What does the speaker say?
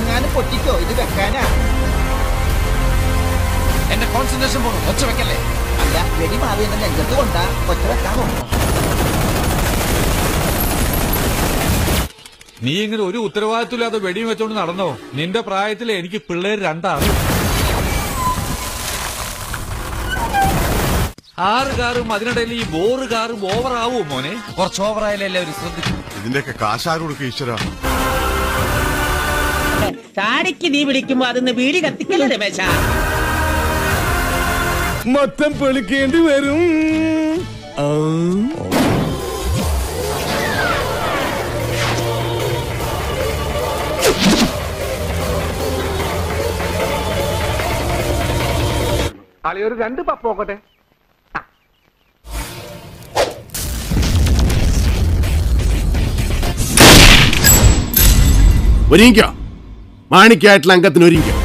എങ്ങാനും പൊട്ടിക്കോ ഇത് വെക്കാനാ? എന്റെ കോൺസെൻട്രേഷൻ പോണോ? ഒച്ച വെക്കല്ലേ? അല്ല വെടി മാറി എന്നെ രംഗത്ത് കൊണ്ടാ ഒച്ച വെക്കാമോ? നീ ഇങ്ങനെ ഒരു ഉത്തരവാദിത്തമില്ലാതെ വെടിയും വെച്ചോണ്ട് നടന്നോ? നിന്റെ പ്രായത്തിലെ എനിക്ക് പിള്ളേർ രണ്ടാണ്. 6 കാറും അതിനിടയിൽ ഈ 1 കാറും ഓവറാവോ മോനെ? കുറച്ച് ഓവറായാലേ എല്ലാവരും ശ്രദ്ധിക്കും. ഇതിന്റെയൊക്കെ കാശാരും കൊടുക്കും ഈശ്വര. താടിക്ക് നീ വിളിക്കുമ്പോ അതിന്ന് വീടി കത്തിക്കല്ലേ രമേശ? മൊത്തം പൊളിക്കേണ്ടി വരും. ഒരു 2 പപ്പ നോക്കട്ടെ. ഒരുങ്ങിക്കോ, മാണിക്കായിട്ടുള്ള അംഗത്തിന് ഒരുങ്ങിക്കോ.